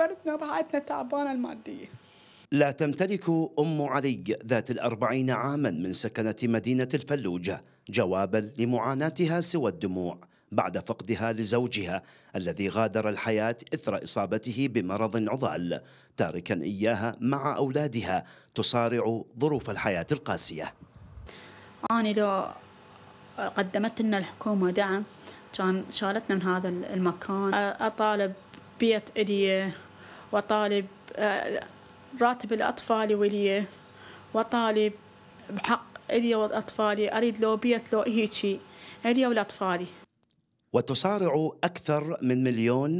أخبرتنا بحالتنا تعبانة المادية. لا تمتلك أم علي ذات الأربعين عاما من سكنة مدينة الفلوجة جوابا لمعاناتها سوى الدموع بعد فقدها لزوجها الذي غادر الحياة إثر إصابته بمرض عضال، تاركا إياها مع أولادها تصارع ظروف الحياة القاسية. أنا لو قدمت لنا الحكومة دعم كان شالتنا من هذا المكان. أطالب بيت إلي، وطالب راتب الأطفال ولي، وطالب بحق إلي وأطفالي. أريد لو بيت لو هيجي إلي والأطفالي. وتصارع أكثر من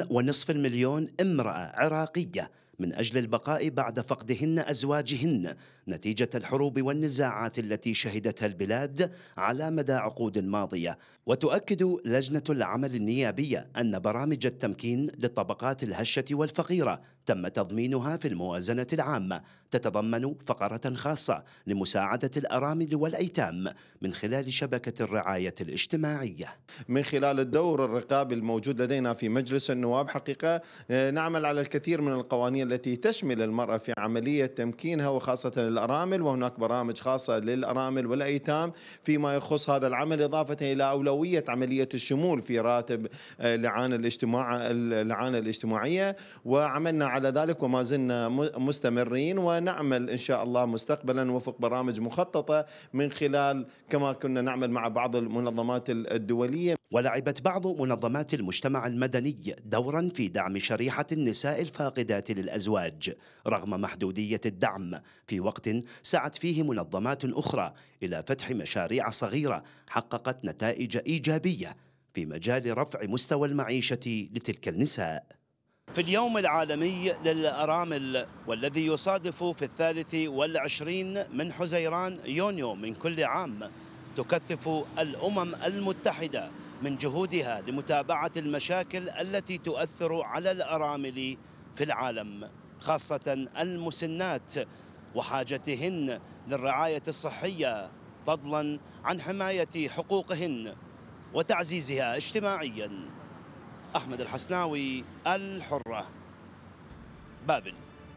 1.5 مليون امرأة عراقية من أجل البقاء بعد فقدهن أزواجهن نتيجة الحروب والنزاعات التي شهدتها البلاد على مدى عقود ماضية. وتؤكد لجنة العمل النيابية أن برامج التمكين للطبقات الهشة والفقيرة تم تضمينها في الموازنة العامة، تتضمن فقرة خاصة لمساعدة الأرامل والأيتام من خلال شبكة الرعاية الاجتماعية. من خلال الدور الرقابي الموجود لدينا في مجلس النواب حقيقة نعمل على الكثير من القوانين التي تشمل المرأة في عملية تمكينها وخاصة للأرامل، وهناك برامج خاصة للأرامل والأيتام فيما يخص هذا العمل، إضافة إلى أولوية عملية الشمول في راتب الإعانة الاجتماعية. وعملنا على ذلك وما زلنا مستمرين، ونعمل إن شاء الله مستقبلا وفق برامج مخططة من خلال كما كنا نعمل مع بعض المنظمات الدولية. ولعبت بعض منظمات المجتمع المدني دورا في دعم شريحة النساء الفاقدات للأزواج رغم محدودية الدعم، في وقت سعت فيه منظمات أخرى إلى فتح مشاريع صغيرة حققت نتائج إيجابية في مجال رفع مستوى المعيشة لتلك النساء. في اليوم العالمي للأرامل والذي يصادف في 23 حزيران من كل عام، تكثف الأمم المتحدة من جهودها لمتابعة المشاكل التي تؤثر على الأرامل في العالم، خاصة المسنات وحاجتهن للرعاية الصحية فضلا عن حماية حقوقهن وتعزيزها اجتماعيا. أحمد الحسناوي، الحرة، بابل.